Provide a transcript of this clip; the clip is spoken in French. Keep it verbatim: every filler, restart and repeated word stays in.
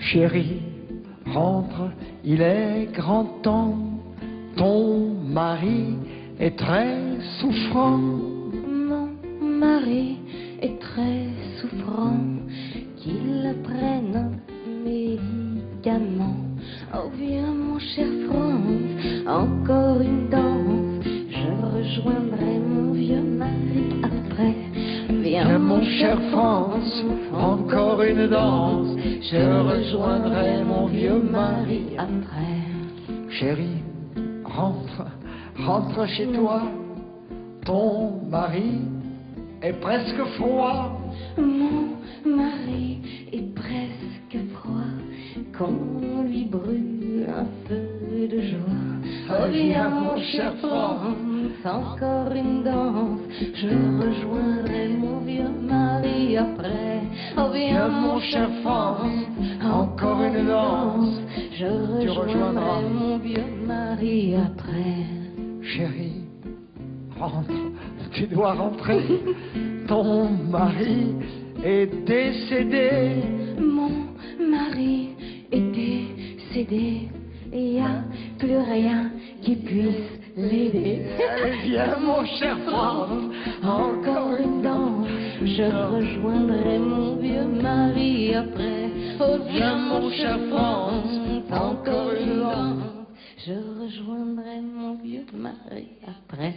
Chérie, rentre, il est grand temps, ton mari est très souffrant. Mon mari est très souffrant, qu'il prenne un médicament. Oh viens mon cher Frantz, encore une danse, je rejoindrai mon vieux mari après. Viens mon cher Frantz, encore une danse, je rejoindrai mon vieux mari après. Chérie, rentre, rentre chez toi, ton mari est presque froid. Mon mari est presque froid, qu'on lui brûle un peu de joie. Oh, viens mon cher Frantz, encore une danse, je rejoindrai mon vieux mari après. Oh, viens mon cher Frantz, encore une danse, je rejoindrai mon vieux mari après. Chérie, rentre, tu dois rentrer, ton mari est décédé. Mon mari est décédé, il n'y a plus rien qui puisse l'aider. Viens mon cher Frantz, encore une danse, je rejoindrai mon vieux mari après. Oh viens mon cher Frantz, encore une danse, je rejoindrai mon vieux mari après.